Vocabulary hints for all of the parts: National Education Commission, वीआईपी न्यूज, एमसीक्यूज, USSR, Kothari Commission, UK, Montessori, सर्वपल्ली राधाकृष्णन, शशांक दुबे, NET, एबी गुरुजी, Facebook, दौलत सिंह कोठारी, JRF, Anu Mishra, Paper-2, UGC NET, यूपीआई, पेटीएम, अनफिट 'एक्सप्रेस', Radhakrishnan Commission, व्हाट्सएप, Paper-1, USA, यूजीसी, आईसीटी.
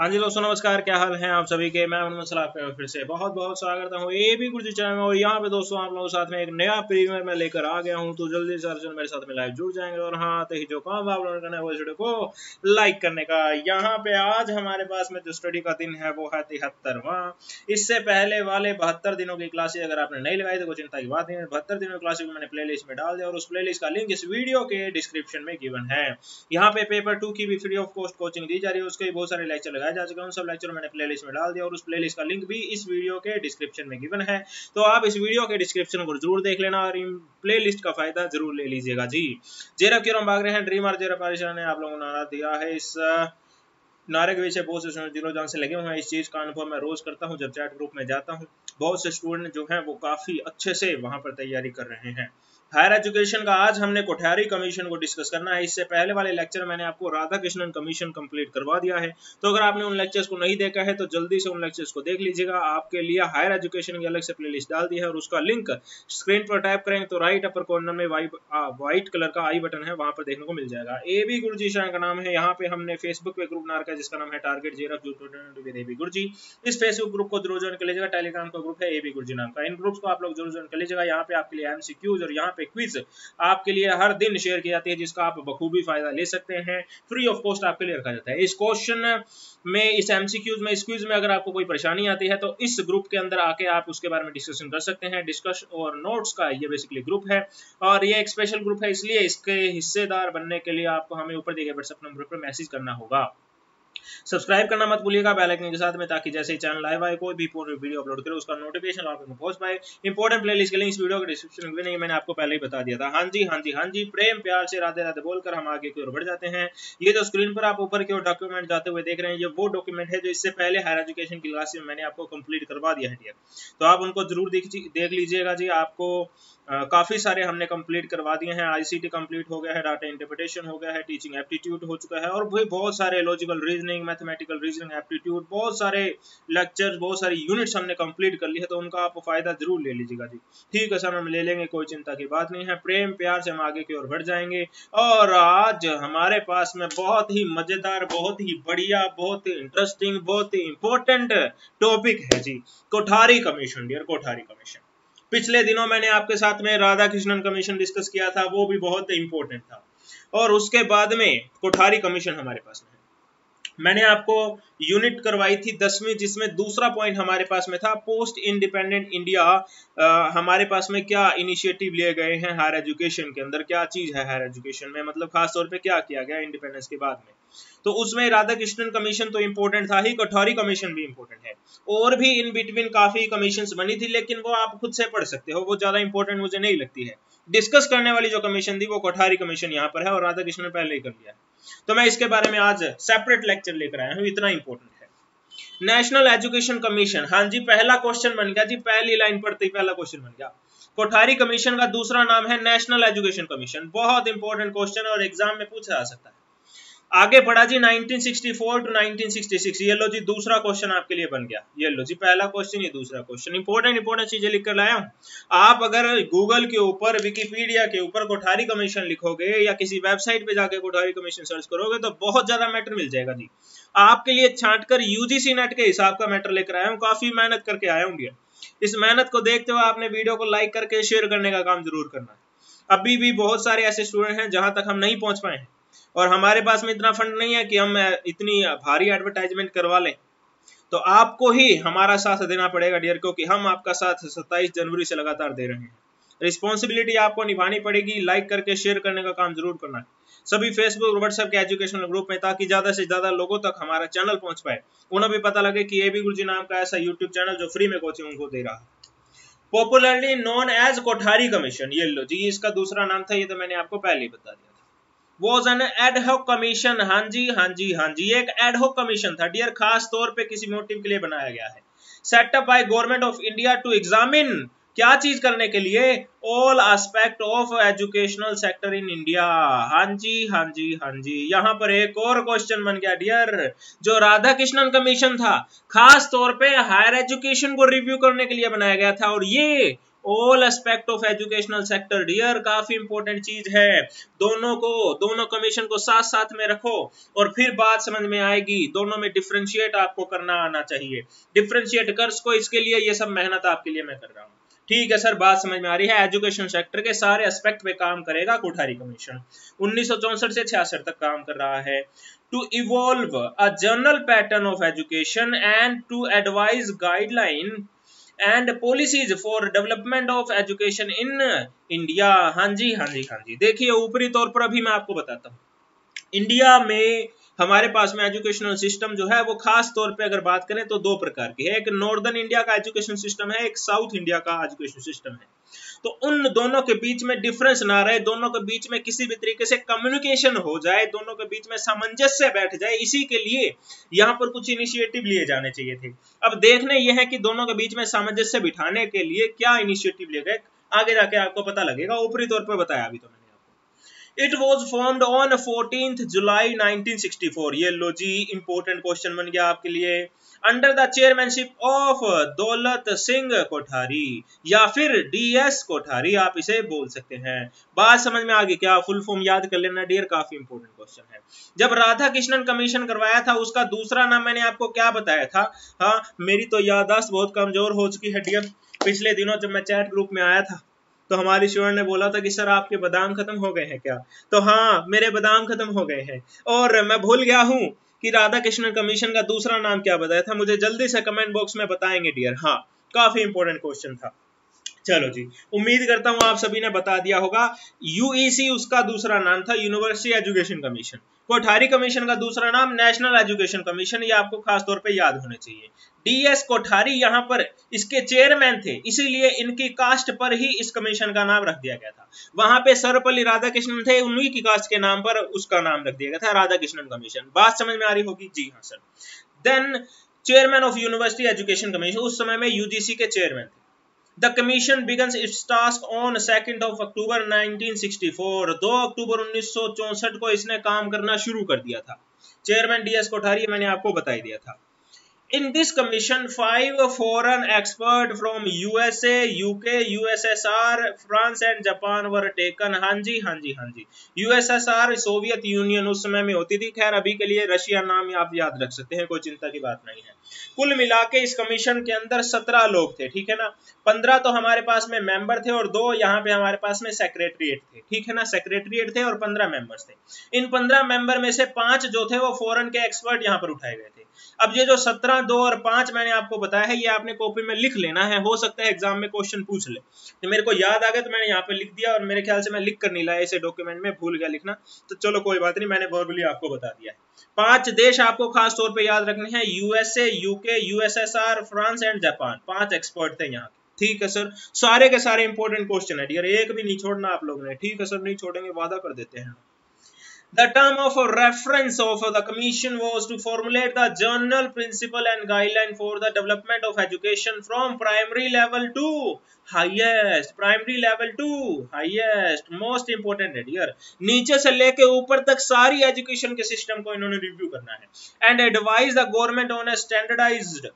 हाँ जी दोस्तों नमस्कार, क्या हाल हैं आप सभी के। मैं अनु मिश्रा आपका फिर से बहुत बहुत स्वागत करता हूँ ए बी गुर्जी चैनल में। और यहाँ पे दोस्तों आप लोगों के साथ में एक नया प्रीमियर में लेकर आ गया हूँ, तो जल्दी से अर्जुन मेरे साथ में लाइव जुड़ जाएंगे। और हाँ, तो ही जो काम आप लोगों ने करना है वो वीडियो को लाइक करने का। यहाँ पे आज हमारे पास में जो स्टडी का दिन है वो है 73वां। इससे पहले वाले 72 दिनों की क्लासेज अगर आपने नहीं लगाई तो कोई चिंता की बात नहीं है। 72 दिनों की क्लासेज को मैंने प्ले लिस्ट में डाल दिया और उस प्ले लिस्ट का लिंक इस वीडियो के डिस्क्रिप्शन में गिवन है। यहाँ पे पेपर 2 की भी फ्री ऑफ कॉस्ट कोचिंग दी जा रही है, उसके बहुत सारे लेक्चर लगाए जा चुके हैं। उन सब लेक्चर मैंने प्लेलिस्ट में डाल दिया और उस प्लेलिस्ट का लिंक भी इस वीडियो के डिस्क्रिप्शन में गिवन है, तो आप इस वीडियो के डिस्क्रिप्शन को जरूर देख लेना और इन प्लेलिस्ट का फायदा जरूर ले लीजिएगा जी। जेरफ की भाग रहे हैं ड्रीम और जेरफ ने आप लोगों को नारा दिया है। इस नारे के पीछे बहुत से दिलो जान से लगे हुए हैं। इस चीज़ का अनुभव मैं रोज करता हूँ जब चैट ग्रुप में जाता हूँ। बहुत से स्टूडेंट जो हैं वो काफी अच्छे से वहाँ पर तैयारी कर रहे हैं। हायर एजुकेशन का आज हमने कोठारी कमीशन को डिस्कस करना है। इससे पहले वाले लेक्चर मैंने आपको राधाकृष्णन कमीशन कंप्लीट करवा दिया है, तो अगर आपने उन लेक्चर्स को नहीं देखा है तो जल्दी से उन लेक्चर्स को देख लीजिएगा। आपके लिए हायर एजुकेशन की अलग से प्लेलिस्ट डाल दी है और उसका लिंक स्क्रीन पर टाइप करेंगे तो राइट अपर कॉर्नर में व्हाइट कलर का आई बटन है, वहां पर देखने को मिल जाएगा। ए बी गुरुजी का नाम है। यहाँ पे हमने फेसबुक पे ग्रुप नार का जिसका नाम है टारगेट जेरफ एबी गुरुजी। इस फेसबुक ग्रुप को जरूर ज्वाइन कर लीजिएगा। टेलीग्राम का ग्रुप है एबी गुरुजी नाम का। इन ग्रुप्स को आप लोग जरूर ज्वाइन कर लीजिएगा। यहाँ पे आपके लिए एमसीक्यूज और यहाँ क्विज आपके लिए हर दिन शेयर की जाती है, जिसका आप बखूबी फायदा ले सकते हैं। फ्री ऑफ कॉस्ट आपके लिए रखा जाता है। इस क्वेश्चन में, इस एमसीक्यूज में, इस क्विज में अगर आपको कोई परेशानी आती है तो इस ग्रुप के अंदर आके आप उसके बारे में डिस्कशन कर सकते हैं। डिस्कस और नोट्स का ये बेसिकली ग्रुप है और ये एक स्पेशल ग्रुप है, इसलिए इसके हिस्सेदार बनने के लिए आपको हमें ऊपर दिए गए व्हाट्सएप नंबर पर मैसेज करना होगा। सब्सक्राइब करना मत भूलिएगा बेल आइकन के साथ में, ताकि जैसे ही चैनल लाइव आए कोई भी वीडियो अपलोड करे उसका नोटिफिकेशन आप तक पहुंच पाए। इंपॉर्टेंट प्लेलिस्ट के लिंक इस वीडियो के डिस्क्रिप्शन में नहीं, मैंने आपको पहले ही बता दिया था। हाँ जी हाँ जी हाँ जी, प्रेम प्यार से राधे राधे बोलकर हम आगे की ओर बढ़ जाते हैं। ये जो स्क्रीन पर आप ऊपर की ओर डॉक्यूमेंट जाते हुए देख रहे हैं, ये वो डॉक्यूमेंट है जो इससे पहले हायर एजुकेशन की क्लास में मैंने आपको कंप्लीट करवा दिया है, तो आप उनको जरूर देख लीजिएगा जी। आपको काफी सारे हमने कंप्लीट करवा दिए हैं। आईसीटी कंप्लीट हो गया है, डाटा इंटरप्रिटेशन हो गया है, टीचिंग एप्टीट्यूड हो चुका है और भी बहुत सारे logical reasoning, mathematical reasoning aptitude, बहुत सारे लेक्चर्स, बहुत सारी यूनिट्स हमने कंप्लीट कर ली है, तो उनका आप फायदा जरूर ले लीजिएगा जी। ठीक है सर, हम ले लेंगे, कोई चिंता की बात नहीं है। प्रेम प्यार से हम आगे की ओर बढ़ जाएंगे। और आज हमारे पास में बहुत ही मजेदार, बहुत ही बढ़िया, बहुत ही इंटरेस्टिंग, बहुत ही इंपॉर्टेंट टॉपिक है जी, Kothari commission. Dear Kothari commission, पिछले दिनों मैंने आपके साथ में राधाकृष्णन कमीशन डिस्कस किया था, वो भी बहुत इंपॉर्टेंट था। और उसके बाद में कोठारी कमीशन हमारे पास में, मैंने आपको यूनिट करवाई थी 10वीं, जिसमें दूसरा पॉइंट हमारे पास में था पोस्ट इंडिपेंडेंट इंडिया। हमारे पास में क्या इनिशिएटिव लिए गए हैं हायर एजुकेशन के अंदर, क्या चीज है हायर एजुकेशन में, मतलब खास तौर पे क्या किया गया इंडिपेंडेंस के बाद में। तो उसमें राधाकृष्णन कमीशन तो इंपॉर्टेंट था ही, कोठारी कमीशन भी इंपॉर्टेंट है और भी इन बिटवीन काफी कमीशन बनी थी, लेकिन वो आप खुद से पढ़ सकते हो, वो ज्यादा इंपॉर्टेंट मुझे नहीं लगती है। डिस्कस करने वाली जो कमीशन थी वो कोठारी कमीशन यहाँ पर है और राधाकृष्णन ने पहले ही कर लिया है, तो मैं इसके बारे में आज सेपरेट लेक्चर लेकर आया हूं, इतना इंपॉर्टेंट है। नेशनल एजुकेशन कमीशन, हां जी पहला क्वेश्चन बन गया जी, पहली लाइन पढ़ते ही पहला क्वेश्चन बन गया। कोठारी कमीशन का दूसरा नाम है नेशनल एजुकेशन कमीशन। बहुत इंपॉर्टेंट क्वेश्चन और एग्जाम में पूछा जा सकता है। आगे बढ़ा जी 1964 टू 1966, ये लो जी दूसरा क्वेश्चन आपके लिए बन गया। ये लो जी पहला क्वेश्चन, ये दूसरा क्वेश्चन। इंपॉर्टेंट चीजें लिख कर लाया हूँ। आप अगर गूगल के ऊपर, विकिपीडिया के ऊपर कोठारी कमीशन लिखोगे या किसी वेबसाइट पे जाके कोठारी कमीशन सर्च करोगे तो बहुत ज्यादा मैटर मिल जाएगा जी आपके लिए। छांट कर यूजीसी नेट के हिसाब का मैटर लेकर आया हूँ, काफी मेहनत करके आया हूँ भैया। इस मेहनत को देखते हुए आपने वीडियो को लाइक करके शेयर करने का काम जरूर करना है। अभी भी बहुत सारे ऐसे स्टूडेंट हैं जहां तक हम नहीं पहुंच पाए हैं और हमारे पास में इतना फंड नहीं है कि हम इतनी भारी एडवर्टाइजमेंट करवा लें, तो आपको ही हमारा साथ देना पड़ेगा डियर, क्योंकि हम आपका साथ 27 जनवरी से लगातार दे रहे हैं। रिस्पॉन्सिबिलिटी आपको निभानी पड़ेगी। लाइक करके शेयर करने का काम जरूर करना है सभी फेसबुक और व्हाट्सएप के एजुकेशनल ग्रुप में, ताकि ज्यादा से ज्यादा लोगों तक हमारा चैनल पहुंच पाए, उन्हें भी पता लगे कि एबी गुरुजी नाम का ऐसा यूट्यूब चैनल जो फ्री में कोचिंग उनको दे रहा है। Popularly known as Kothari commission, ये लो जी इसका दूसरा नाम था, ये तो मैंने आपको पहले ही बता दिया। वो जन एडहॉक कमीशन, हाँ जी हाँ जी हाँ जी, एक एडहॉक कमीशन था डियर, खास तौर पे किसी मोटिव के लिए बनाया गया है। Set up by government of India to examine, क्या चीज करने के लिए, all aspect of educational sector in India. हाँ जी हाँ जी हाँ जी, यहाँ पर एक और क्वेश्चन बन गया डियर। जो राधाकृष्णन कमीशन था खास तौर पे हायर एजुकेशन को रिव्यू करने के लिए बनाया गया था और ये all aspect of educational sector. Dear, काफी इंपॉर्टेंट चीज है, दोनों कमीशन को साथ साथ में रखो और फिर बात समझ में आएगी। दोनों में डिफरेंशिएट आपको करना आना चाहिए, डिफरेंशिएट कर सको, इसके लिए ये सब मेहनत आपके लिए मैं कर रहा हूँ। ठीक है सर, बात समझ में आ रही है। एजुकेशन सेक्टर के सारे एस्पेक्ट पे काम करेगा कोठारी कमीशन। 1964 से 66 तक काम कर रहा है। To evolve a general pattern of education and to advise guideline and policies for development of education in India। हाँ जी, देखिए ऊपरी तौर पर अभी मैं आपको बताता हूँ, इंडिया में हमारे पास में एजुकेशनल सिस्टम जो है वो खास तौर पे अगर बात करें तो दो प्रकार की है। एक नॉर्दर्न इंडिया का एजुकेशन सिस्टम है, एक साउथ इंडिया का एजुकेशन सिस्टम है। तो उन दोनों के बीच में डिफरेंस ना रहे, दोनों के बीच में किसी भी तरीके से कम्युनिकेशन हो जाए, दोनों के बीच में सामंजस्य बैठ जाए, इसी के लिए यहाँ पर कुछ इनिशिएटिव लिए जाने चाहिए थे। अब देखने ये है कि दोनों के बीच में सामंजस्य बिठाने के लिए क्या इनिशिएटिव लिए गए, आगे जाके आपको पता लगेगा। ऊपरी तौर पर बताया अभी तो मैंने आपको। It was formed on 14 July 1964। ये लो जी, इंपोर्टेंट क्वेश्चन बन गया आपके लिए। Under the chairmanship of दौलत सिंह कोठारी या फिर डीएस कोठारी आप इसे बोल सकते हैं। बात समझ में आ गई क्या? फुल फॉर्म याद कर लेना डियर, काफी इंपोर्टेंट क्वेश्चन है। जब राधाकृष्णन कमीशन करवाया था उसका दूसरा नाम मैंने आपको क्या बताया था? हाँ, मेरी तो याददाश्त बहुत कमजोर हो चुकी है डियर। पिछले दिनों जब मैं चैट ग्रुप में आया था तो हमारी श्योर ने बोला था कि सर आपके बादाम खत्म हो गए हैं क्या? तो हाँ, मेरे बादाम खत्म हो गए हैं और मैं भूल गया हूँ कि राधाकृष्णन कमीशन का दूसरा नाम क्या बताया था। मुझे जल्दी से कमेंट बॉक्स में बताएंगे डियर। हाँ, काफी इंपॉर्टेंट क्वेश्चन था। चलो जी, उम्मीद करता हूं आप सभी ने बता दिया होगा। यूईसी उसका दूसरा नाम था, university education commission. Kothari commission का दूसरा नाम नेशनल एजुकेशन कमीशन, ये आपको खास तौर पे याद होने चाहिए। डीएस कोठारी यहाँ पर इसके चेयरमैन थे, इसीलिए इनकी कास्ट पर ही इस कमीशन का नाम रख दिया गया था। वहां पे सर्वपल्ली राधाकृष्णन थे, उन्हीं की कास्ट के नाम पर उसका नाम रख दिया गया था राधाकृष्णन कमीशन। बात समझ में आ रही होगी? जी हाँ sir. Then chairman of university education commission उस समय में यूजीसी के चेयरमैन थे। The commission begins its task on 2nd of October 1964। 2 अक्टूबर 1964 को इसने काम करना शुरू कर दिया था। चेयरमैन डीएस कोठारी मैंने आपको बता दिया था। In this commission 5 foreign experts from USA, UK, USSR, France and Japan were taken। हाँ जी, USSR सोवियत यूनियन उस समय में होती थी। खैर अभी के लिए रशिया नाम आप याद रख सकते हैं, कोई चिंता की बात नहीं है। कुल मिला के इस कमीशन के अंदर 17 लोग थे, ठीक है ना। 15 तो हमारे पास में मेंबर थे और 2 यहाँ पे हमारे पास में सेक्रेटरीट थे, ठीक है ना, सेक्रेटरीट थे और 15 मेंबर्स थे। इन 15 मेंबर में से 5 जो थे वो फॉरेन के एक्सपर्ट यहाँ पर उठाए गए थे। अब ये जो 17, 2 और 5 मैंने आपको बताया है, ये आपने कॉपी में लिख लेना है। हो सकता है एग्जाम में क्वेश्चन पूछ ले, तो मेरे को याद आ गया तो मैंने यहाँ पे लिख दिया और मेरे ख्याल से मैं लिख कर नहीं लाया, इसे डॉक्यूमेंट में भूल गया लिखना, तो चलो कोई बात नहीं, मैंने वर्बली आपको बता दिया है। 5 देश आपको खास तौर पे याद रखने हैं, USA, UK, USSR, France and Japan. 5 expert थे यहाँ के, ठीक है सर। सारे के सारे इंपोर्टेंट क्वेश्चन है डियर, एक भी नहीं छोड़ना आप लोगों ने। ठीक है सर, नहीं छोड़ेंगे, वादा कर देते हैं। The term of reference of the commission was to formulate the general principle and guideline for the development of education from primary level to highest, most important है dear। नीचे से लेके ऊपर तक सारी एजुकेशन के सिस्टम को इन्होंने रिव्यू करना है। And advise the government on a standardized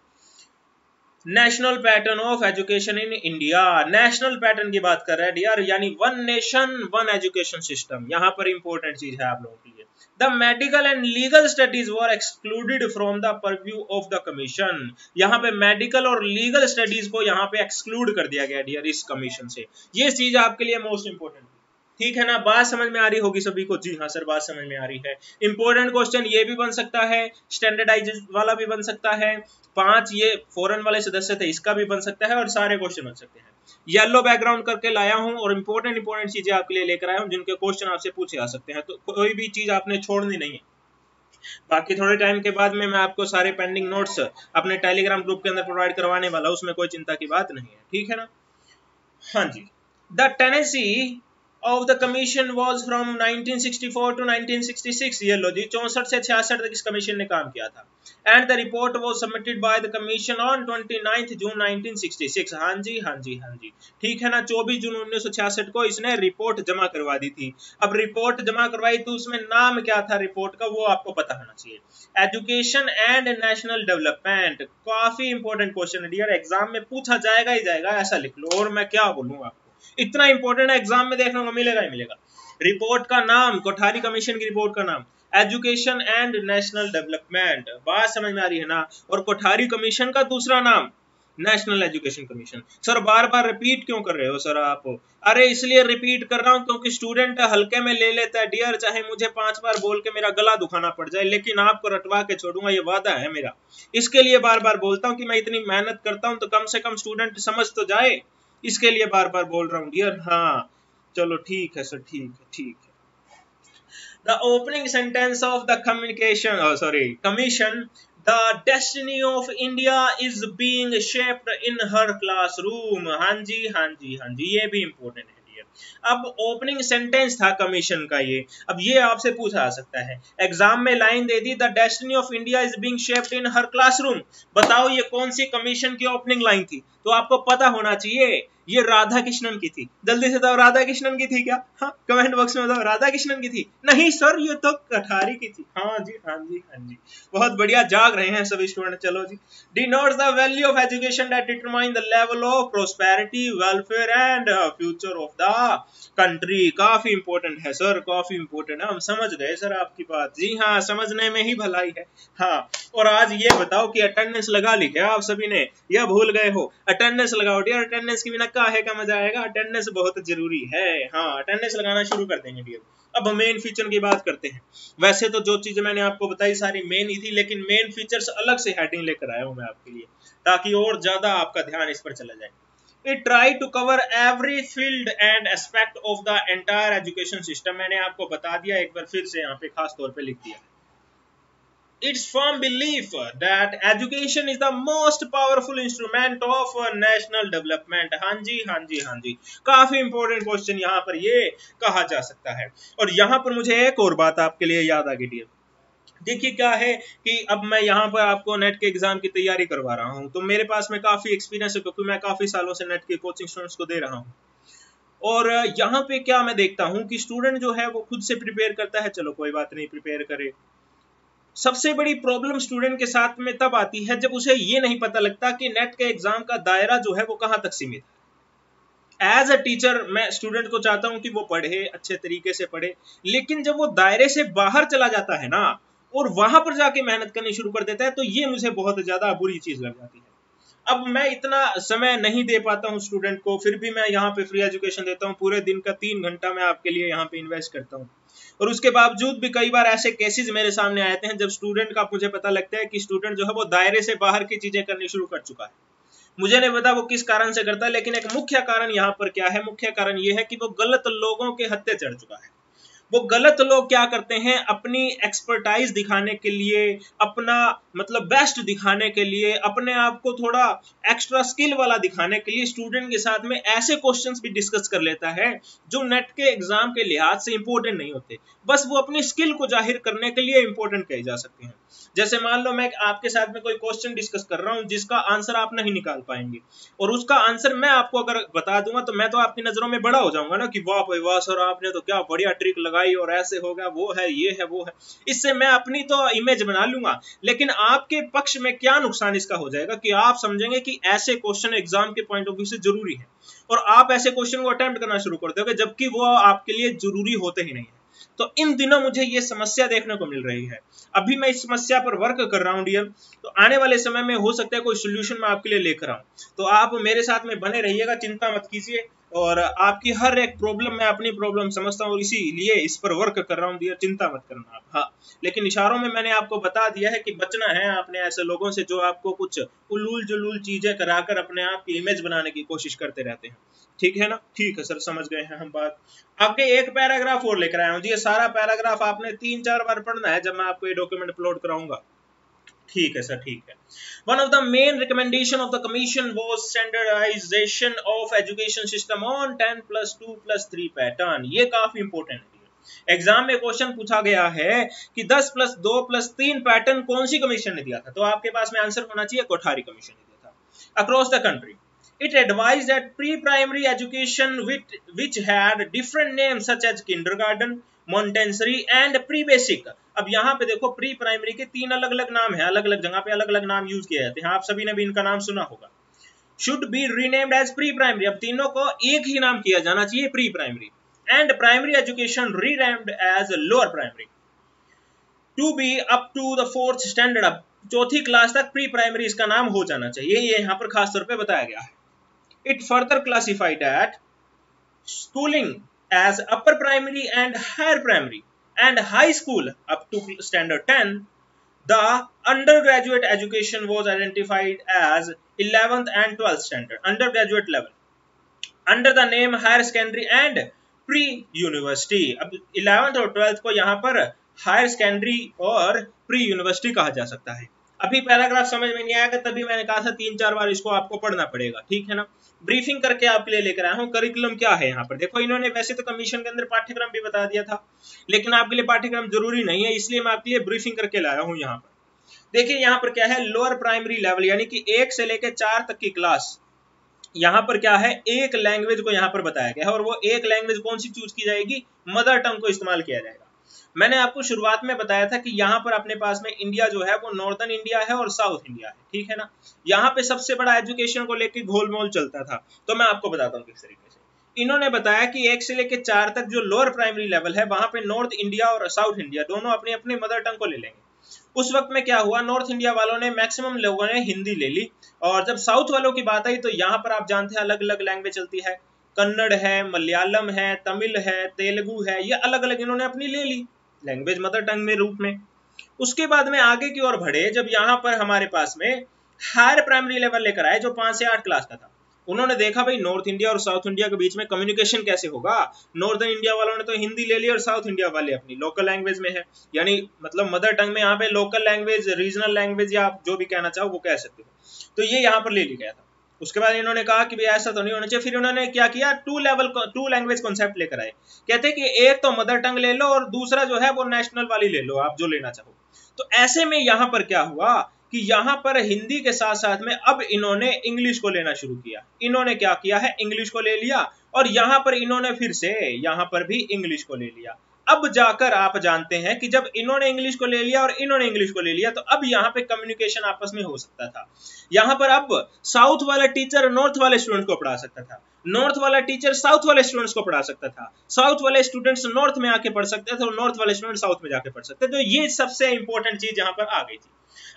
national pattern of education in India. National pattern की बात कर रहे हैं डियर, यानी one nation one education system. यहाँ पर इंपॉर्टेंट चीज है आप लोगों के लिए। The medical and legal studies were excluded from the purview of the commission. यहाँ पे मेडिकल और लीगल स्टडीज को यहाँ पे एक्सक्लूड कर दिया गया डियर इस कमीशन से। ये चीज आपके लिए मोस्ट इंपोर्टेंट, ठीक है ना। बात समझ में आ रही होगी सभी को? जी हाँ सर, बात समझ में आ रही है। इंपॉर्टेंट क्वेश्चन ये भी बन सकता है, स्टैंडर्डाइज्ड वाला भी बन सकता है। 5 ये फॉरेन वाले सदस्य थे, इसका भी बन सकता है और सारे क्वेश्चन बन सकते हैं। येलो बैकग्राउंड करके लाया हूं और इंपॉर्टेंट चीजें आपके लिए लेकर आया हूं, जिनके क्वेश्चन आपसे पूछे जा सकते हैं, तो कोई भी चीज आपने छोड़नी नहीं है। बाकी थोड़े टाइम के बाद में मैं आपको सारे पेंडिंग नोट्स अपने टेलीग्राम ग्रुप के अंदर प्रोवाइड करवाने वाला हूँ, उसमें कोई चिंता की बात नहीं है, ठीक है ना। हाँ जी। The tenancy of the commission was from 1964 to 1966। ये लो जी 64 से 66 तक इस कमीशन ने काम किया था। And the report was submitted by the commission on 29 June 1966। हाँ जी ठीक है ना, 24 जून 1966 को इसने रिपोर्ट जमा करवा दी थी। अब रिपोर्ट जमा करवाई तो उसमें नाम क्या था रिपोर्ट का वो आपको पता होना चाहिए, एजुकेशन एंड नेशनल डेवलपमेंट। काफी इंपॉर्टेंट क्वेश्चन है डियर, एग्जाम में पूछा जाएगा ही जाएगा, ऐसा लिख लो और मैं क्या बोलूंगा, इतना इंपॉर्टेंट है एग्जाम में देखने को मिलेगा ही मिलेगा। रिपोर्ट का नाम, कोठारी कमीशन की रिपोर्ट का नाम एजुकेशन एंड नेशनल डेवलपमेंट, बात समझ में आ रही है ना। और कोठारी कमीशन का दूसरा नाम नेशनल एजुकेशन कमीशन। सर बार बार रिपीट क्यों कर रहे हो सर आप? अरे इसलिए रिपीट कर रहा हूं क्योंकि स्टूडेंट हल्के में ले लेता है डियर, चाहे मुझे 5 बार बोल के मेरा गला दुखाना पड़ जाए लेकिन आपको रटवा के छोड़ूंगा, ये वादा है मेरा। इसके लिए बार बार बोलता हूं कि मैं इतनी मेहनत करता हूं तो कम से कम स्टूडेंट समझ तो जाए, इसके लिए बार बार बोल रहा हूँ डियर। हाँ चलो ठीक है सर, ठीक है। The opening sentence of the commission, The destiny of India is being shaped in her classroom। हाँ जी ये भी इम्पोर्टेंट है डियर। अब ओपनिंग सेंटेंस था कमीशन का ये, अब ये आपसे पूछा आ सकता है एग्जाम में। लाइन दे दी the destiny of India is being shaped in her classroom, बताओ ये कौन सी कमीशन की ओपनिंग लाइन थी? तो आपको पता होना चाहिए ये राधाकृष्णन की थी। जल्दी से बताओ राधाकृष्णन की थी क्या? हाँ कमेंट बॉक्स में बताओ राधाकृष्णन की थी। नहीं सर ये तो कोठारी की थी। हाँ जी बहुत बढ़िया, जाग रहे हैं सभी स्टूडेंट। चलो जी, denotes the value of education that determine the level of prosperity, welfare and future of the country. काफी इंपोर्टेंट है सर, काफी इंपोर्टेंट है, हम समझ गए सर आपकी बात। जी हाँ, समझने में ही भलाई है। हाँ और आज ये बताओ कि अटेंडेंस लगा ली है आप सभी ने या भूल गए हो? अटेंडेंस लगाओ डियर, अटेंडेंस के बिना का है का मजा आएगा, अटेंडेंस बहुत जरूरी है। हाँ अटेंडेंस लगाना शुरू कर देंगे डियर। अब मेन फीचर की बात करते हैं। वैसे तो जो चीजें मैंने आपको बताई सारी मेन ही थी, लेकिन मेन फीचर्स अलग से हेडिंग लेकर आया हूं मैं आपके लिए ताकि और ज्यादा आपका ध्यान इस पर चला जाए। It tried to cover every field and aspect of the entire education system। मैंने आपको बता दिया, एक बार फिर से यहाँ पे खास तौर पे लिख दिया। Its firm belief that education is the most powerful instrument of national development। हाँ जी काफी इंपॉर्टेंट क्वेश्चन यहाँ पर ये कहा जा सकता है। और यहाँ पर मुझे एक और बात आपके लिए याद आ गई डियर। देखिए क्या है कि अब मैं यहाँ पर आपको नेट के एग्जाम की तैयारी करवा रहा हूँ तो मेरे पास में काफी एक्सपीरियंस है क्योंकि मैं काफी सालों से नेट के कोचिंग स्टूडेंट्स को दे रहा हूँ। और यहाँ पे क्या मैं देखता हूँ कि स्टूडेंट जो है वो खुद से प्रिपेयर करता है, चलो कोई बात नहीं प्रिपेयर करे। सबसे बड़ी प्रॉब्लम स्टूडेंट के साथ में तब आती है जब उसे ये नहीं पता लगता कि नेट के एग्जाम का दायरा जो है वो कहाँ तक सीमित है। एज अ टीचर मैं स्टूडेंट को चाहता हूं कि वो पढ़े, अच्छे तरीके से पढ़े, लेकिन जब वो दायरे से बाहर चला जाता है ना और वहां पर जाके मेहनत करनी शुरू कर देता है तो ये मुझे बहुत ज्यादा बुरी चीज लग जाती है। अब मैं इतना समय नहीं दे पाता हूँ स्टूडेंट को, फिर भी मैं यहाँ पे फ्री एजुकेशन देता हूँ। पूरे दिन का 3 घंटा मैं आपके लिए यहाँ पे इन्वेस्ट करता हूँ। और उसके बावजूद भी कई बार ऐसे केसेस मेरे सामने आए हैं जब स्टूडेंट का मुझे पता लगता है कि स्टूडेंट जो है वो दायरे से बाहर की चीजें करनी शुरू कर चुका है। मुझे नहीं पता वो किस कारण से करता है, लेकिन एक मुख्य कारण यहाँ पर क्या है? मुख्य कारण ये है कि वो गलत लोगों के हत्थे चढ़ चुका है। वो गलत लोग क्या करते हैं, अपनी एक्सपर्टाइज दिखाने के लिए, अपना मतलब बेस्ट दिखाने के लिए, अपने आप को थोड़ा एक्स्ट्रा स्किल वाला दिखाने के लिए स्टूडेंट के साथ में ऐसे क्वेश्चंस भी डिस्कस कर लेता है जो नेट के एग्जाम के लिहाज से इंपॉर्टेंट नहीं होते, बस वो अपनी स्किल को जाहिर करने के लिए इंपॉर्टेंट कहे जा सकते हैं। जैसे मान लो मैं आपके साथ में कोई क्वेश्चन डिस्कस कर रहा हूँ जिसका आंसर आप नहीं निकाल पाएंगे और उसका आंसर मैं आपको अगर बता दूंगा तो मैं तो आपकी नजरों में बड़ा हो जाऊंगा ना कि वाह भाई वाह सर आपने तो क्या बढ़िया ट्रिक लगाई और ऐसे होगा, वो है ये है वो है। इससे मैं अपनी तो इमेज बना लूंगा, लेकिन आपके पक्ष में क्या नुकसान इसका हो जाएगा कि आप समझेंगे कि ऐसे क्वेश्चन एग्जाम के पॉइंट ऑफ व्यू से जरूरी है और आप ऐसे क्वेश्चन को अटेम्प्ट करना शुरू कर दोगे जबकि वो आपके लिए जरूरी होते ही नहीं है। तो इन दिनों मुझे ये समस्या देखने को मिल रही है। अभी मैं इस समस्या पर वर्क कर रहा हूं डियर, तो आने वाले समय में हो सकता है कोई सोल्यूशन मैं आपके लिए लेकर आऊं, तो आप मेरे साथ में बने रहिएगा, चिंता मत कीजिए। और आपकी हर एक प्रॉब्लम मैं अपनी प्रॉब्लम समझता हूँ और इसीलिए इस पर वर्क कर रहा हूँ डियर, चिंता मत करना आप। हाँ लेकिन इशारों में मैंने आपको बता दिया है कि बचना है आपने ऐसे लोगों से जो आपको कुछ उलूल जुलूल चीजें कराकर अपने आप की इमेज बनाने की कोशिश करते रहते हैं। ठीक है ना, ठीक है सर समझ गए हैं हम बात। आपके एक पैराग्राफ और लेकर आया हूँ जी, ये सारा पैराग्राफ आपने 3-4 बार पढ़ना है जब मैं आपको ये डॉक्यूमेंट अपलोड कराऊंगा। ठीक है सर, ठीक है। One of the main recommendation of the commission was standardization of education system on 10+2+3 pattern। ये काफी important है। एग्जाम में क्वेश्चन पूछा गया है कि 10+2+3 पैटर्न कौन सी कमीशन ने दिया था, तो आपके पास में आंसर होना चाहिए कोठारी कमीशन ने दिया था। Across the country it advised that pre-primary education which had different names such as kindergarten, Montessori and pre-basic। अब यहाँ पे देखो प्री प्राइमरी के तीन अलग अलग नाम है, अलग अलग जगह पे अलग अलग नाम यूज किए जाते हैं, आप सभी ने भी इनका नाम सुना होगा। Should be renamed as pre primary, अब तीनों को एक ही नाम किया जाना चाहिए pre primary. And primary education renamed as lower primary. To be up to the fourth standard, अब चौथी क्लास तक प्री प्राइमरी इसका नाम हो जाना चाहिए, ये यहाँ पर खास तौर पे बताया गया है। It further classified that schooling as upper primary and higher primary and high school up to standard 10. The undergraduate education was identified as 11th and 12th standard, undergraduate level, under the name higher secondary and pre-university। अब 11th और 12th को यहाँ पर higher secondary और pre-university कहा जा सकता है। अभी पैराग्राफ समझ में नहीं आएगा, तभी मैंने कहा था 3-4 बार इसको आपको पढ़ना पड़ेगा, ठीक है ना। ब्रीफिंग करके आपके लिए लेकर आया हूँ। करिकुलम क्या है यहाँ पर देखो, इन्होंने वैसे तो कमीशन के अंदर पाठ्यक्रम भी बता दिया था, लेकिन आपके लिए पाठ्यक्रम जरूरी नहीं है, इसलिए मैं आपके लिए ब्रीफिंग करके लाया हूँ। यहाँ पर देखिए, यहाँ पर क्या है, लोअर प्राइमरी लेवल यानी कि 1 से लेकर 4 तक की क्लास। यहाँ पर क्या है, एक लैंग्वेज को यहाँ पर बताया गया है, और वो एक लैंग्वेज कौन सी चूज की जाएगी, मदर टंग को इस्तेमाल किया जाएगा। मैंने आपको शुरुआत में बताया था कि यहाँ पर अपने पास में इंडिया जो है वो नॉर्दर्न इंडिया है और साउथ इंडिया है, ठीक है ना। यहाँ पे सबसे बड़ा एजुकेशन को लेकर घोलमोल चलता था, तो मैं आपको बताता हूँ किस तरीके से। इन्होंने बताया कि 1 से लेकर 4 तक जो लोअर प्राइमरी लेवल है, वहां पे नॉर्थ इंडिया और साउथ इंडिया दोनों अपने अपने मदर टंग को ले लेंगे। उस वक्त में क्या हुआ, नॉर्थ इंडिया वालों ने, मैक्सिमम लोगों ने हिंदी ले ली, और जब साउथ वालों की बात आई तो यहाँ पर आप जानते हैं अलग अलग लैंग्वेज चलती है, कन्नड़ है, मलयालम है, तमिल है, तेलुगु है, ये अलग अलग इन्होंने अपनी ले ली लैंग्वेज मदर टंग में रूप में। उसके बाद में आगे की ओर बढ़े, जब यहाँ पर हमारे पास में हायर प्राइमरी लेवल लेकर आए जो 5 से 8 क्लास का था। उन्होंने देखा भाई नॉर्थ इंडिया और साउथ इंडिया के बीच में कम्युनिकेशन कैसे होगा, नॉर्दर्न इंडिया वालों ने तो हिंदी ले ली और साउथ इंडिया वाले अपनी लोकल लैंग्वेज में है, यानी मतलब मदर टंग में यहाँ पे लोकल लैंग्वेज, रीजनल लैंग्वेज या आप जो भी कहना चाहो वो कह सकते हो, तो ये यहाँ पर ले लिया गया था। उसके बाद इन्होंने कहा कि भाई ऐसा तो नहीं होना चाहिए। फिर उन्होंने क्या किया, टू लैंग्वेज कॉन्सेप्ट लेकर आए, कहते हैं कि एक तो मदर टंग ले लो और दूसरा जो है वो नेशनल वाली ले लो, आप जो लेना चाहो। तो ऐसे में यहाँ पर क्या हुआ कि यहाँ पर हिंदी के साथ साथ में अब इन्होंने इंग्लिश को लेना शुरू किया। इन्होंने क्या किया है, इंग्लिश को ले लिया, और यहाँ पर इन्होंने फिर से यहाँ पर भी इंग्लिश को ले लिया। अब जाकर आप जानते हैं कि जब इन्होंने इंग्लिश को ले लिया और इन्होंने इंग्लिश को ले लिया, तो अब यहाँ पे कम्युनिकेशन आपस में हो सकता था। यहाँ पर अब साउथ वाला टीचर नॉर्थ वाले स्टूडेंट को पढ़ा सकता था, नॉर्थ वाला टीचर साउथ वाले स्टूडेंट्स को पढ़ा सकता था, साउथ वाले स्टूडेंट्स नॉर्थ में आके पढ़ सकते थे और नॉर्थ वाले स्टूडेंट साउथ में जाके पढ़ सकते थे। तो ये सबसे इंपॉर्टेंट चीज यहाँ पर आ गई थी।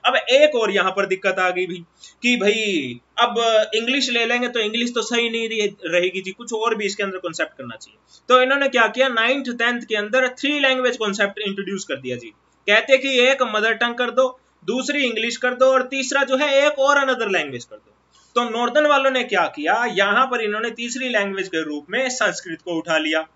अब एक और यहाँ पर दिक्कत आ गई भी कि भाई अब इंग्लिश ले लेंगे तो इंग्लिश तो सही नहीं रहेगी जी, कुछ और भी इसके अंदर कॉन्सेप्ट करना चाहिए। तो इन्होंने क्या किया, 9th-10th के अंदर 3 लैंग्वेज कॉन्सेप्ट इंट्रोड्यूस कर दिया जी। कहते कि एक मदर टंग कर दो, दूसरी इंग्लिश कर दो, और तीसरा जो है एक और अनदर लैंग्वेज कर दो। तो नॉर्दर्न वालों ने क्या किया, यहाँ पर इन्होंने तीसरी लैंग्वेज के रूप में संस्कृत को उठा लिया।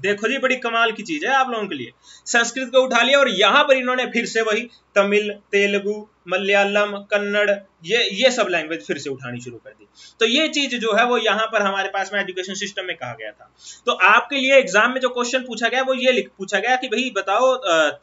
देखो जी, बड़ी कमाल की चीज है आप लोगों के लिए, संस्कृत को उठा लिया, और यहाँ पर इन्होंने फिर से वही तमिल, तेलुगु, मलयालम, कन्नड़, ये सब लैंग्वेज फिर से उठानी शुरू कर दी। तो ये चीज जो है वो यहाँ पर हमारे पास में एजुकेशन सिस्टम में कहा गया था। तो आपके लिए एग्जाम में जो क्वेश्चन पूछा गया वो ये पूछा गया कि भाई बताओ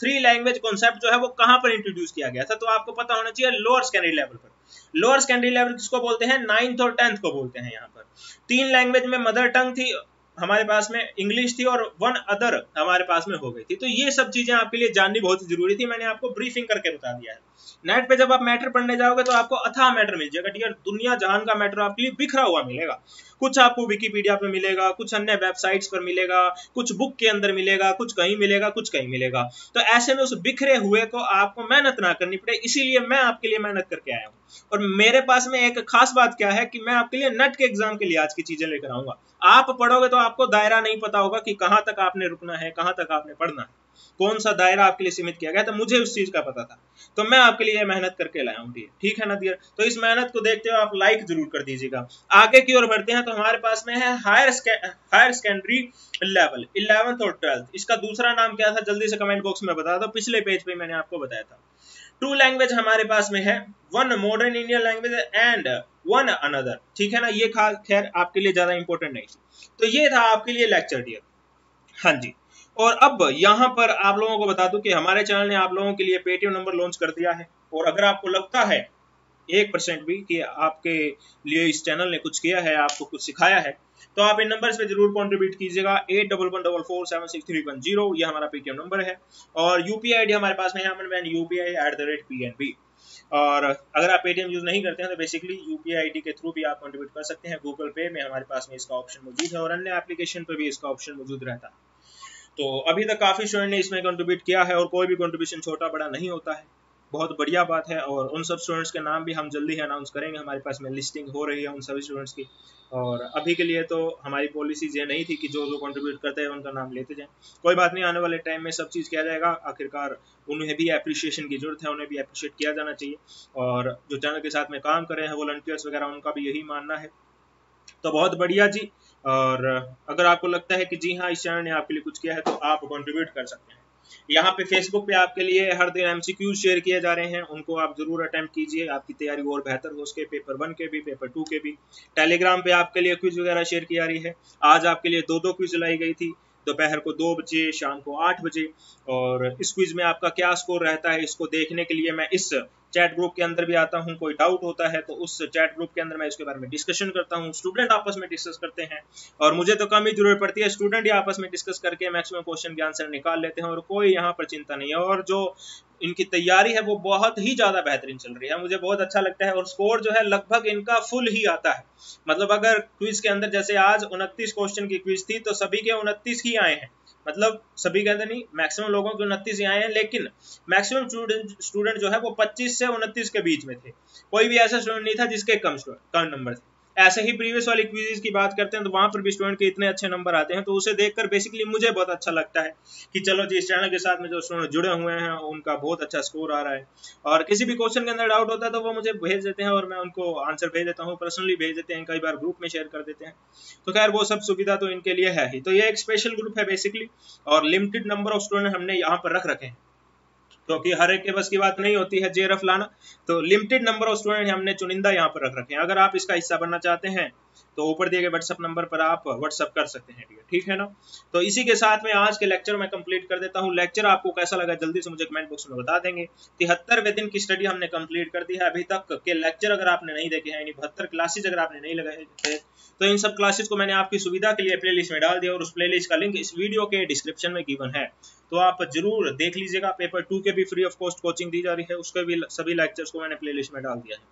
3 लैंग्वेज कॉन्सेप्ट जो है वो कहाँ पर इंट्रोड्यूस किया गया था, तो आपको पता होना चाहिए लोअर सेकेंडरी लेवल पर। लोअर सेकेंडरी लेवल किसको बोलते हैं, 9th और 10th को बोलते हैं। यहाँ पर 3 लैंग्वेज में मदर टंग थी हमारे पास में, इंग्लिश थी, और 1 अदर हमारे पास में हो गई थी। तो ये सब चीजें आपके लिए जाननी बहुत जरूरी थी, मैंने आपको ब्रीफिंग करके बता दिया है। नेट पे जब आप मैटर पढ़ने जाओगे तो आपको अथाह मैटर मिल जाएगा, ठीक है, दुनिया जहान का मैटर आपके लिए बिखरा हुआ मिलेगा। कुछ आपको विकीपीडिया पे मिलेगा, कुछ अन्य वेबसाइट्स पर मिलेगा, कुछ बुक के अंदर मिलेगा, कुछ कहीं मिलेगा, कुछ कहीं मिलेगा। तो ऐसे में उस बिखरे हुए को आपको मेहनत ना करनी पड़े, इसीलिए मैं आपके लिए मेहनत करके आया हूँ। और मेरे पास में एक खास बात क्या है कि मैं आपके लिए नेट के एग्जाम के लिए आज की चीजें लेकर आऊंगा। आप पढ़ोगे तो आपको दायरा नहीं पता होगा कि कहाँ तक आपने रुकना है, कहाँ तक आपने पढ़ना है, कौन सा दायरा आपके लिए सीमित किया गया। तो मुझे उस चीज का पता था, तो मैं आपके लिए मेहनत करके लाया हूँ, ठीक है ना डियर। तो इस मेहनत को देखते हुए आप लाइक जरूर कर दीजिएगा। आगे की ओर बढ़ते हैं, तो हमारे पास में है हायर सेकेंडरी लेवल 11th और 12th। इसका दूसरा नाम क्या था, जल्दी से कमेंट बॉक्स में बता दो, पिछले पेज पे मैंने आपको बताया था। टू लैंग्वेज हमारे पास में है, one modern Indian language and one another, ठीक है ना। ये खैर आपके लिए ज्यादा इंपॉर्टेंट नहीं। तो ये था आपके लिए लेक्चर डियर, हाँ जी। और अब यहाँ पर आप लोगों को बता दूं कि हमारे चैनल ने आप लोगों के लिए पेटीएम नंबर लॉन्च कर दिया है, और अगर आपको लगता है 1% भी कि आपके लिए इस चैनल ने कुछ किया है, आपको कुछ सिखाया है, तो आप इन नंबर्स पे जरूर कॉन्ट्रीब्यूट कीजिएगा। 8114476310 ये हमारा पेटीएम नंबर है, और यूपीआई आईडी हमारे पास में है amanbanupii@pnb। और अगर आप पेटीएम यूज नहीं करते हैं तो बेसिकली यूपीआई आईडी के थ्रू भी आप कॉन्ट्रीब्यूट कर सकते हैं। गूगल पे में हमारे पास में इसका ऑप्शन मौजूद है, और अन्य एप्लीकेशन पर भी इसका ऑप्शन मौजूद रहता है। तो अभी तक काफी स्टूडेंट ने इसमें कॉन्ट्रीब्यूट किया है, और कोई भी कॉन्ट्रीब्यूशन छोटा बड़ा नहीं होता है, बहुत बढ़िया बात है। और उन सब स्टूडेंट्स के नाम भी हम जल्दी ही अनाउंस करेंगे, हमारे पास में लिस्टिंग हो रही है उन सभी स्टूडेंट्स की। और अभी के लिए तो हमारी पॉलिसीज ये नहीं थी कि जो जो कंट्रीब्यूट करते हैं उनका नाम लेते जाएं, कोई बात नहीं, आने वाले टाइम में सब चीज़ किया जाएगा। आखिरकार उन्हें भी एप्रिशिएशन की जरूरत है, उन्हें भी अप्रिशिएट किया जाना चाहिए। और जो चैनल के साथ में काम कर रहे हैं वॉलंटियर्स वगैरह, उनका भी यही मानना है। तो बहुत बढ़िया जी। और अगर आपको लगता है कि जी हाँ इस चैनल ने आपके लिए कुछ किया है, तो आप कॉन्ट्रीब्यूट कर सकते हैं। यहाँ पे फेसबुक पे आपके लिए हर दिन MCQ शेयर किए जा रहे हैं, उनको आप जरूर अटेम्प्ट कीजिए, आपकी तैयारी और बेहतर हो सके, पेपर 1 के भी, पेपर 2 के भी। टेलीग्राम पे आपके लिए क्विज वगैरह शेयर की जा रही है। आज आपके लिए 2-2 क्विज लाई गई थी, दोपहर को 2 बजे, शाम को 8 बजे। और इस क्विज में आपका क्या स्कोर रहता है, इसको देखने के लिए मैं इस चैट ग्रुप के अंदर भी आता हूं। कोई डाउट होता है तो उस चैट ग्रुप के अंदर मैं इसके बारे में डिस्कशन करता हूं, स्टूडेंट आपस में डिस्कस करते हैं। और मुझे तो कम ही जरूरत पड़ती है, स्टूडेंट ही आपस में डिस्कस करके मैक्सिमम क्वेश्चन के आंसर निकाल लेते हैं, और कोई यहाँ पर चिंता नहीं है। और जो इनकी तैयारी है वो बहुत ही ज्यादा बेहतरीन चल रही है, मुझे बहुत अच्छा लगता है। और स्कोर जो है लगभग इनका फुल ही आता है, मतलब अगर क्विज के अंदर जैसे आज 29 क्वेश्चन की क्विज थी, तो सभी के 29 ही आए हैं, मतलब सभी के अंदर नहीं, मैक्सिमम लोगों के 29 ही आए हैं। लेकिन मैक्सिमम स्टूडेंट जो है वो 25 से 29 के बीच में थे, कोई भी ऐसा स्टूडेंट नहीं था जिसके कम नंबर थे। ऐसे ही प्रीवियस वाली क्विज़ की बात करते हैं तो वहां पर भी स्टूडेंट के इतने अच्छे नंबर आते हैं, तो उसे देखकर बेसिकली मुझे बहुत अच्छा लगता है कि चलो जी इस चैनल के साथ में जो स्टूडेंट जुड़े हुए हैं उनका बहुत अच्छा स्कोर आ रहा है। और किसी भी क्वेश्चन के अंदर डाउट होता है तो वो मुझे भेज देते हैं, और मैं उनको आंसर भेज देता हूँ, पर्सनली भेज देते हैं, कई बार ग्रुप में शेयर कर देते हैं। तो खैर वो सब सुविधा तो इनके लिए है ही। तो ये एक स्पेशल ग्रुप है बेसिकली, और लिमिटेड नंबर ऑफ स्टूडेंट हमने यहाँ पर रख रखे हैं, क्योंकि हर एक के बस की बात नहीं होती है जेआरएफ लाना। तो लिमिटेड नंबर ऑफ स्टूडेंट हमने चुनिंदा यहाँ पर रख रखे हैं। अगर आप इसका हिस्सा बनना चाहते हैं तो ऊपर दिए गए व्हाट्सएप नंबर पर आप व्हाट्सएप कर सकते हैं, ठीक है ना। तो इसी के साथ में आज के लेक्चर में कंप्लीट कर देता हूँ। लेक्चर आपको कैसा लगा जल्दी से मुझे कमेंट बॉक्स में बता देंगे। 73वें दिन की स्टडी हमने कंप्लीट कर दी है। अभी तक के लेक्चर अगर आपने नहीं देखे हैं, यानी 72 क्लासेज अगर आपने नहीं लगाए, तो इन सब क्लासेज को मैंने आपकी सुविधा के लिए प्ले लिस्ट में डाल दिया, और उस प्ले लिस्ट का लिंक इस वीडियो के डिस्क्रिप्शन में गिवन है, तो आप जरूर देख लीजिएगा। पेपर 2 के भी फ्री ऑफ कॉस्ट कोचिंग दी जा रही है, उसके भी सभी लेक्चर्स को मैंने प्ले लिस्ट में डाल दिया है।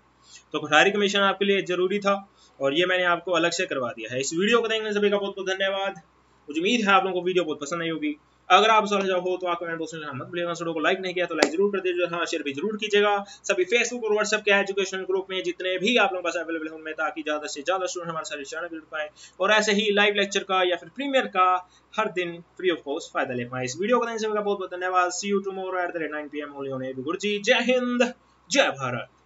तो कोठारी कमीशन आपके लिए जरूरी था, और ये मैंने आपको अलग से करवा दिया है। इस वीडियो को देखने सभी का बहुत बहुत धन्यवाद। मुझे उम्मीद है आप लोगों को वीडियो बहुत पसंद आई होगी। अगर आप समझ हो तो आप कमेंट बॉक्स में मत भूलिएगा। वीडियो को लाइक नहीं किया तो लाइक जरूर कर दीजिए, हाँ शेयर भी जरूर कीजिएगा। सभी फेसबुक और व्हाट्सएप के एजुकेशन ग्रुप में जितने भी आप लोगों के पास अवेलेबल होंगे, ताकि ज्यादा से ज्यादा स्टूडेंट हमारे सारे चैनल जुड़ पाए, और ऐसे ही लाइव लेक्चर का या फिर प्रीमियर का हर दिन फ्री ऑफ कॉस्ट फायदा ले पाए। इस वीडियो को देखने सभी का बहुत बहुत धन्यवाद। See you tomorrow at 9 PM only on एबी गुरुजी। जय हिंद, जय भारत।